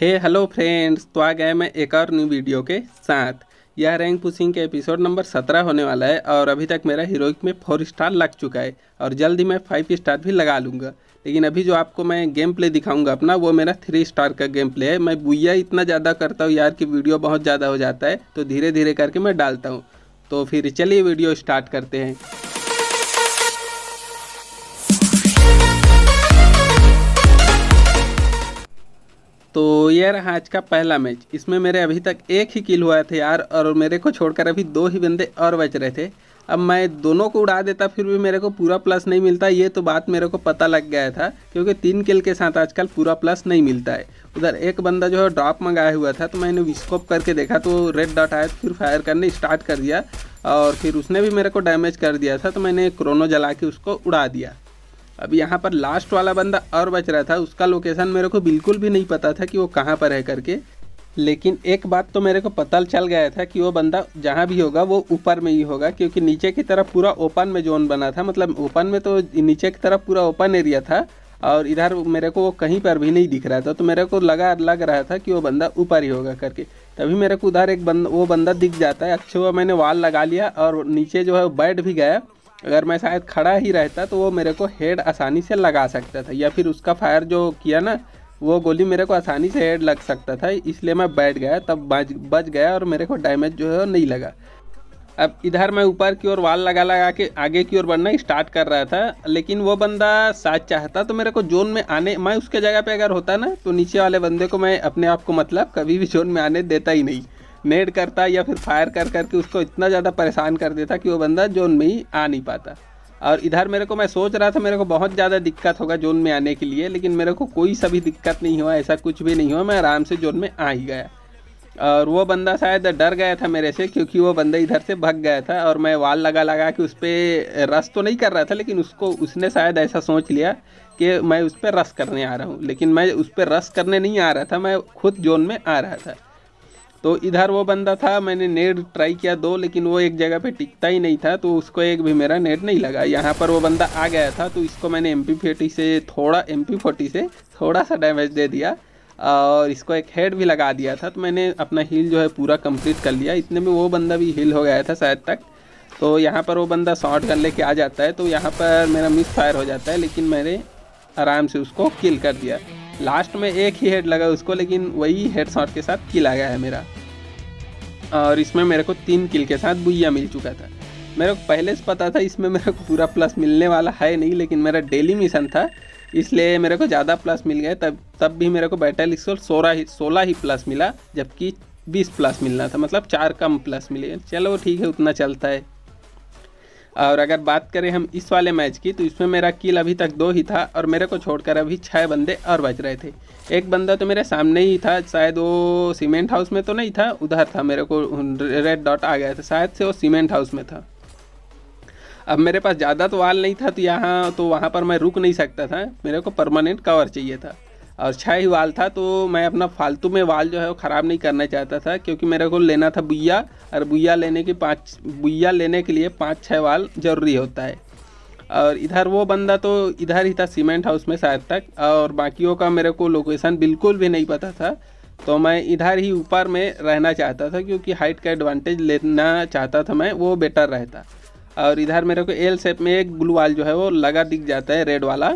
Hello friends, तो आ गए मैं एक और न्यू वीडियो के साथ। यह रैंक पुशिंग के एपिसोड नंबर 17 होने वाला है और अभी तक मेरा हीरोइक में 4 स्टार लग चुका है और जल्द ही मैं 5 स्टार भी लगा लूँगा। लेकिन अभी जो आपको मैं गेम प्ले दिखाऊंगा अपना, वो मेरा 3 स्टार का गेम प्ले है। मैं बुइया इतना ज़्यादा करता हूँ यार कि वीडियो बहुत ज़्यादा हो जाता है, तो धीरे धीरे करके मैं डालता हूँ। तो फिर चलिए वीडियो स्टार्ट करते हैं। तो ये रहा आज का पहला मैच। इसमें मेरे अभी तक 1 ही किल हुआ था यार, और मेरे को छोड़कर अभी 2 ही बंदे और बच रहे थे। अब मैं दोनों को उड़ा देता फिर भी मेरे को पूरा प्लस नहीं मिलता। ये तो बात मेरे को पता लग गया था क्योंकि 3 किल के साथ आजकल पूरा प्लस नहीं मिलता है। उधर एक बंदा जो है ड्रॉप मंगाया हुआ था, तो मैंने स्कोप करके देखा तो रेड डॉट आया, फिर फायर करने स्टार्ट कर दिया और फिर उसने भी मेरे को डैमेज कर दिया था, तो मैंने क्रोनो जला के उसको उड़ा दिया। अब यहाँ पर लास्ट वाला बंदा और बच रहा था, उसका लोकेशन मेरे को बिल्कुल भी नहीं पता था कि वो कहाँ पर है करके। लेकिन एक बात तो मेरे को पता चल गया था कि वो बंदा जहाँ भी होगा वो ऊपर में ही होगा, क्योंकि नीचे की तरफ पूरा ओपन में जोन बना था। मतलब ओपन में तो नीचे की तरफ पूरा ओपन एरिया था और इधर मेरे को वो कहीं पर भी नहीं दिख रहा था, तो मेरे को लग रहा था कि वो बंदा ऊपर ही होगा करके। तभी मेरे को उधर वो बंदा दिख जाता है। अच्छा हुआ मैंने वाल लगा लिया और नीचे जो है बैठ भी गया। अगर मैं शायद खड़ा ही रहता तो वो मेरे को हेड आसानी से लगा सकता था, या फिर उसका फायर जो किया ना वो गोली मेरे को आसानी से हेड लग सकता था, इसलिए मैं बैठ गया। तब बच गया और मेरे को डैमेज जो है नहीं लगा। अब इधर मैं ऊपर की ओर वाल लगा के आगे की ओर बढ़ना स्टार्ट कर रहा था, लेकिन वो बंदा साथ चाहता तो मेरे को जोन में आने, मैं उसके जगह पे अगर होता ना तो नीचे वाले बंदे को मैं अपने आप को मतलब कभी भी जोन में आने देता ही नहीं। नेड करता या फिर फायर कर करके उसको इतना ज़्यादा परेशान कर देता कि वो बंदा जोन में ही आ नहीं पाता। और इधर मेरे को, मैं सोच रहा था मेरे को बहुत ज़्यादा दिक्कत होगा जोन में आने के लिए, लेकिन मेरे को कोई सभी दिक्कत नहीं हुआ, ऐसा कुछ भी नहीं हुआ। मैं आराम से जोन में आ ही गया और वो बंदा शायद डर गया था मेरे से, क्योंकि वो बंदा इधर से भाग गया था और मैं वाल लगा के उस पर रश तो नहीं कर रहा था, लेकिन उसने शायद ऐसा सोच लिया कि मैं उस पर रश करने आ रहा हूँ। लेकिन मैं उस पर रश करने नहीं आ रहा था, मैं खुद जोन में आ रहा था। तो इधर वो बंदा था, मैंने नेट ट्राई किया 2, लेकिन वो एक जगह पे टिकता ही नहीं था, तो उसको एक भी मेरा नेट नहीं लगा। यहाँ पर वो बंदा आ गया था, तो इसको मैंने एम पी फोर्टी से थोड़ा सा डैमेज दे दिया और इसको एक हेड भी लगा दिया था। तो मैंने अपना हील जो है पूरा कंप्लीट कर लिया, इतने में वो बंदा भी हील हो गया था शायद तक। तो यहाँ पर वो बंदा शॉर्ट गन लेके आ जाता है, तो यहाँ पर मेरा मिस फायर हो जाता है, लेकिन मैंने आराम से उसको किल कर दिया। लास्ट में 1 ही हेड लगा उसको, लेकिन वही हेड शॉट के साथ किल आ गया है मेरा। और इसमें मेरे को 3 किल के साथ बुइया मिल चुका था। मेरे को पहले से पता था इसमें मेरे को पूरा प्लस मिलने वाला है नहीं, लेकिन मेरा डेली मिशन था इसलिए मेरे को ज़्यादा प्लस मिल गए। तब भी मेरे को बैटल स्कोर 16 ही प्लस मिला, जबकि 20 प्लस मिलना था, मतलब 4 कम प्लस मिले। चलो ठीक है, उतना चलता है। और अगर बात करें हम इस वाले मैच की, तो इसमें मेरा किल अभी तक 2 ही था और मेरे को छोड़कर अभी 6 बंदे और बच रहे थे। एक बंदा तो मेरे सामने ही था, शायद वो सीमेंट हाउस में तो नहीं था, उधर था, मेरे को रेड डॉट आ गया था, शायद से वो सीमेंट हाउस में था। अब मेरे पास ज़्यादा तो वाल नहीं था, तो वहाँ पर मैं रुक नहीं सकता था, मेरे को परमानेंट कवर चाहिए था और 6 ही वाल था। तो मैं अपना फालतू में वाल जो है वो ख़राब नहीं करना चाहता था, क्योंकि मेरे को लेना था बुइया, और बुइया लेने के लिए 5-6 वाल ज़रूरी होता है। और इधर वो बंदा तो इधर ही था सीमेंट हाउस में शायद तक, और बाकियों का मेरे को लोकेशन बिल्कुल भी नहीं पता था। तो मैं इधर ही ऊपर में रहना चाहता था, क्योंकि हाइट का एडवांटेज लेना चाहता था मैं, वो बेटर रहता। और इधर मेरे को एल शेप में एक ब्लू वाल जो है वो लगा दिख जाता है, रेड वाला,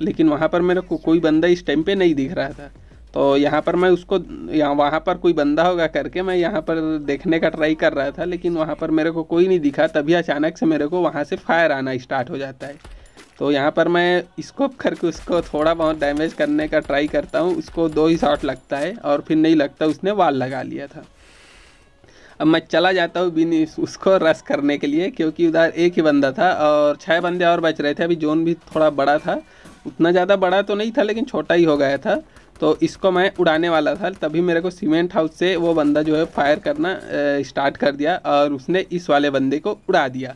लेकिन वहाँ पर मेरे को कोई बंदा इस टाइम पे नहीं दिख रहा था। तो यहाँ पर मैं उसको, यहाँ वहाँ पर कोई बंदा होगा करके मैं यहाँ पर देखने का ट्राई कर रहा था, लेकिन वहाँ पर मेरे को कोई नहीं दिखा। तभी अचानक से मेरे को वहाँ से फायर आना स्टार्ट हो जाता है, तो यहाँ पर मैं स्कोप करके उसको थोड़ा बहुत डैमेज करने का ट्राई करता हूँ। उसको 2 ही शॉट लगता है और फिर नहीं लगता, उसने वाल लगा लिया था। अब मैं चला जाता हूँ बिन उसको रश करने के लिए, क्योंकि उधर 1 ही बंदा था और 6 बंदे और बच रहे थे। अभी जोन भी थोड़ा बड़ा था, उतना ज़्यादा बड़ा तो नहीं था लेकिन छोटा ही हो गया था, तो इसको मैं उड़ाने वाला था। तभी मेरे को सीमेंट हाउस से वो बंदा जो है फायर करना स्टार्ट कर दिया और उसने इस वाले बंदे को उड़ा दिया।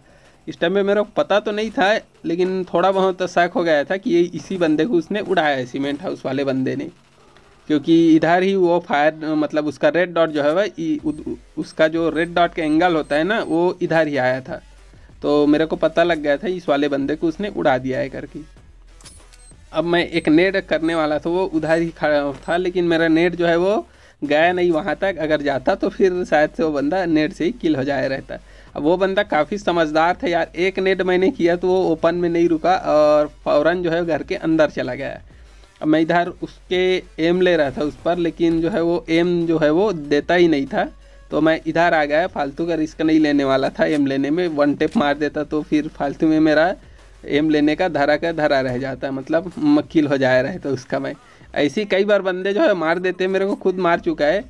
इस टाइम में मेरे को पता तो नहीं था, लेकिन थोड़ा बहुत शक हो गया था कि ये इसी बंदे को उसने उड़ाया है, सीमेंट हाउस वाले बंदे ने, क्योंकि इधर ही वो फायर, मतलब उसका रेड डॉट जो है वह, उसका जो रेड डॉट का एंगल होता है ना, वो इधर ही आया था। तो मेरे को पता लग गया था इस वाले बंदे को उसने उड़ा दिया है करके। अब मैं एक नेट करने वाला था, वो उधर ही खड़ा था, लेकिन मेरा नेट जो है वो गया नहीं वहाँ तक। अगर जाता तो फिर शायद से वो बंदा नेट से ही किल हो जाए रहता। अब वो बंदा काफ़ी समझदार था यार, एक नेट मैंने किया तो वो ओपन में नहीं रुका और फौरन जो है घर के अंदर चला गया। अब मैं इधर उसके एम ले रहा था उस पर, लेकिन जो है वो एम जो है वो देता ही नहीं था, तो मैं इधर आ गया। फालतू का रिस्क नहीं लेने वाला था, एम लेने में वन टेप मार देता तो फिर फालतू में मेरा एम लेने का धरा रह जाता, मतलब मक्किल हो जाए रहता उसका। मैं ऐसी कई बार बंदे जो है मार देते हैं, मेरे को खुद मार चुका है।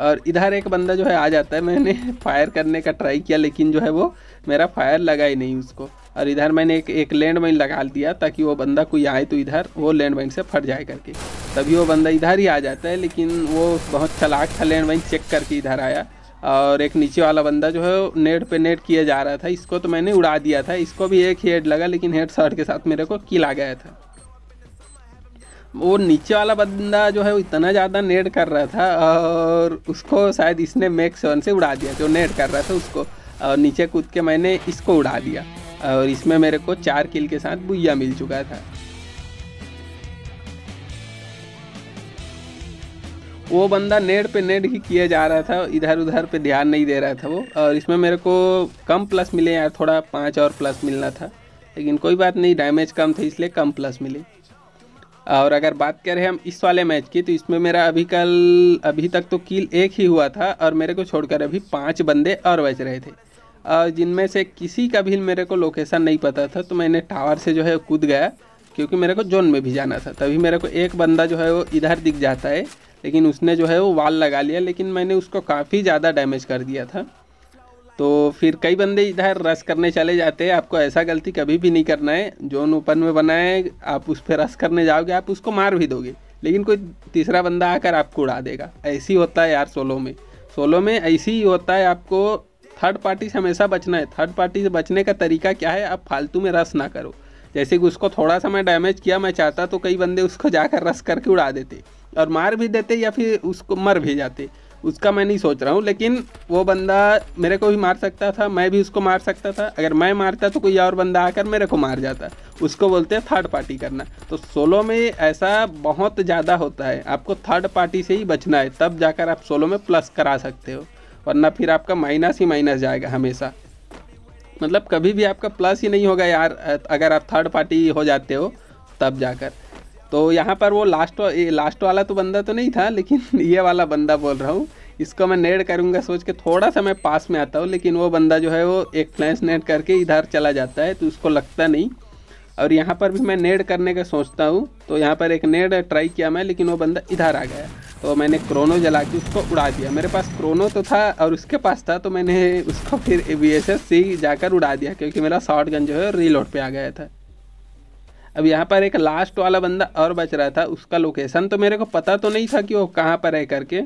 और इधर एक बंदा जो है आ जाता है, मैंने फायर करने का ट्राई किया लेकिन जो है वो मेरा फायर लगा ही नहीं उसको। और इधर मैंने एक लैंडमाइन लगा दिया ताकि वो बंदा कोई आए तो इधर वो लैंडमाइन से फट जाए करके, तभी वो बंदा इधर ही आ जाता है। लेकिन वो बहुत चालाक था, लैंडमाइन चेक करके इधर आया। और एक नीचे वाला बंदा जो है नेट पे नेट किया जा रहा था, इसको तो मैंने उड़ा दिया था, इसको भी एक हेड लगा लेकिन हेड शॉट के साथ मेरे को किल आ गया था। वो नीचे वाला बंदा जो है वो इतना ज़्यादा नेट कर रहा था और उसको शायद इसने मैक 7 से उड़ा दिया, जो नेट कर रहा था उसको, और नीचे कूद के मैंने इसको उड़ा दिया। और इसमें मेरे को 4 किल के साथ भुइया मिल चुका था। वो बंदा नेट पे नेट ही किया जा रहा था, इधर उधर पे ध्यान नहीं दे रहा था वो। और इसमें मेरे को कम प्लस मिले यार, थोड़ा 5 और प्लस मिलना था, लेकिन कोई बात नहीं, डैमेज कम था इसलिए कम प्लस मिले। और अगर बात करें हम इस वाले मैच की, तो इसमें मेरा अभी तक तो किल एक ही हुआ था और मेरे को छोड़कर अभी 5 बंदे और बच रहे थे, और जिनमें से किसी का भी मेरे को लोकेशन नहीं पता था। तो मैंने टावर से जो है कूद गया, क्योंकि मेरे को जोन में भी जाना था। तभी मेरे को एक बंदा जो है वो इधर दिख जाता है, लेकिन उसने जो है वो वाल लगा लिया, लेकिन मैंने उसको काफ़ी ज़्यादा डैमेज कर दिया था। तो फिर कई बंदे इधर रश करने चले जाते हैं। आपको ऐसा गलती कभी भी नहीं करना है, जोन ओपन में बनाए, आप उस पर रश करने जाओगे, आप उसको मार भी दोगे, लेकिन कोई तीसरा बंदा आकर आपको उड़ा देगा। ऐसे ही होता है यार सोलो में ऐसे ही होता है। आपको थर्ड पार्टी से हमेशा बचना है। थर्ड पार्टी से बचने का तरीका क्या है, आप फालतू में रश ना करो। जैसे कि उसको थोड़ा सा मैं डैमेज किया, मैं चाहता तो कई बंदे उसको जाकर रश करके उड़ा देते और मार भी देते या फिर उसको मर भी जाते, उसका मैं नहीं सोच रहा हूँ। लेकिन वो बंदा मेरे को भी मार सकता था, मैं भी उसको मार सकता था। अगर मैं मारता तो कोई और बंदा आकर मेरे को मार जाता, उसको बोलते हैं थर्ड पार्टी करना। तो सोलो में ऐसा बहुत ज़्यादा होता है, आपको थर्ड पार्टी से ही बचना है, तब जाकर आप सोलो में प्लस करा सकते हो, वरना फिर आपका माइनस ही माइनस जाएगा हमेशा, मतलब कभी भी आपका प्लस ही नहीं होगा यार, अगर आप थर्ड पार्टी हो जाते हो तब जाकर। तो यहाँ पर वो लास्ट वाला तो बंदा तो नहीं था, लेकिन ये वाला बंदा बोल रहा हूँ, इसको मैं नेड करूँगा सोच के थोड़ा सा मैं पास में आता हूँ, लेकिन वो बंदा जो है वो एक फ्लैश नेड करके इधर चला जाता है, तो उसको लगता नहीं। और यहाँ पर भी मैं नेड करने का सोचता हूँ, तो यहाँ पर एक नेड ट्राई किया मैं, लेकिन वो बंदा इधर आ गया, तो मैंने क्रोनो जला के उसको उड़ा दिया। मेरे पास क्रोनो तो था और उसके पास था, तो मैंने उसको फिर ABSS से जाकर उड़ा दिया, क्योंकि मेरा शॉटगन जो है रीलोड पे आ गया था। अब यहाँ पर एक लास्ट वाला बंदा और बच रहा था, उसका लोकेशन तो मेरे को पता तो नहीं था कि वो कहाँ पर है करके,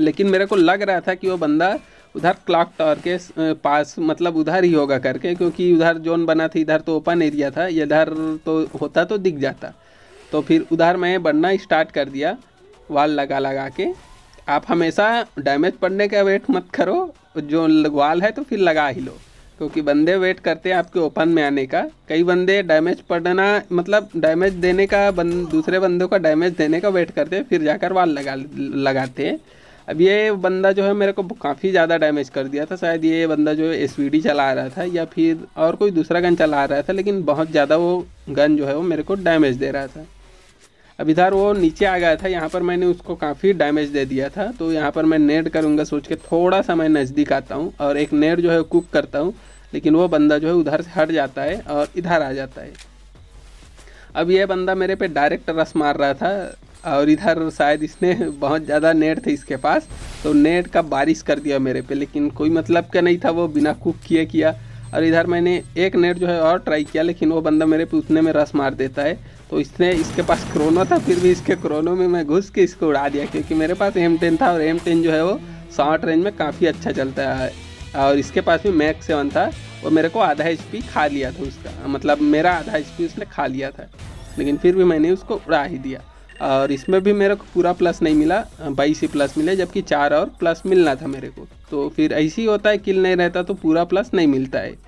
लेकिन मेरे को लग रहा था कि वो बंदा उधर क्लॉक टावर के पास, मतलब उधर ही होगा करके, क्योंकि उधर जोन बना था, इधर तो ओपन एरिया था, इधर तो होता तो दिख जाता। तो फिर उधर मैं बढ़ना स्टार्ट कर दिया वाल लगा के। आप हमेशा डैमेज पड़ने का वेट मत करो, जो वाल है तो फिर लगा ही लो, क्योंकि बंदे वेट करते हैं आपके ओपन में आने का। कई बंदे डैमेज पड़ना, मतलब डैमेज देने का, दूसरे बंदों का डैमेज देने का वेट करते हैं, फिर जाकर वाल लगाते हैं। अब ये बंदा जो है मेरे को काफ़ी ज़्यादा डैमेज कर दिया था, शायद ये बंदा जो है SVD चला रहा था या फिर और कोई दूसरा गन चला रहा था, लेकिन बहुत ज़्यादा वो गन जो है वो मेरे को डैमेज दे रहा था। अब इधर वो नीचे आ गया था, यहाँ पर मैंने उसको काफ़ी डैमेज दे दिया था। तो यहाँ पर मैं नेट करूँगा सोच के थोड़ा सा मैं नज़दीक आता हूँ और एक नेट जो है कुक करता हूँ, लेकिन वो बंदा जो है उधर से हट जाता है और इधर आ जाता है। अब ये बंदा मेरे पे डायरेक्ट रस मार रहा था, और इधर शायद इसने बहुत ज़्यादा नेट थे इसके पास, तो नेट का बारिश कर दिया मेरे पे, लेकिन कोई मतलब का नहीं था, वो बिना कुक किए किया। और इधर मैंने एक नेट जो है और ट्राई किया, लेकिन वो बंदा मेरे पे उतने में रस मार देता है। तो इसने, इसके पास क्रोनो था, फिर भी इसके क्रोनो में मैं घुस के इसको उड़ा दिया, क्योंकि मेरे पास M10 था और M10 जो है वो शॉर्ट रेंज में काफ़ी अच्छा चलता है, और इसके पास भी मैक 7 था। वो मेरे को आधा HP खा लिया था उसका, मतलब मेरा आधा HP उसने खा लिया था, लेकिन फिर भी मैंने उसको उड़ा ही दिया। और इसमें भी मेरे को पूरा प्लस नहीं मिला, 22 प्लस मिले, जबकि 4 और प्लस मिलना था मेरे को। तो फिर ऐसे ही होता है, किल नहीं रहता तो पूरा प्लस नहीं मिलता है।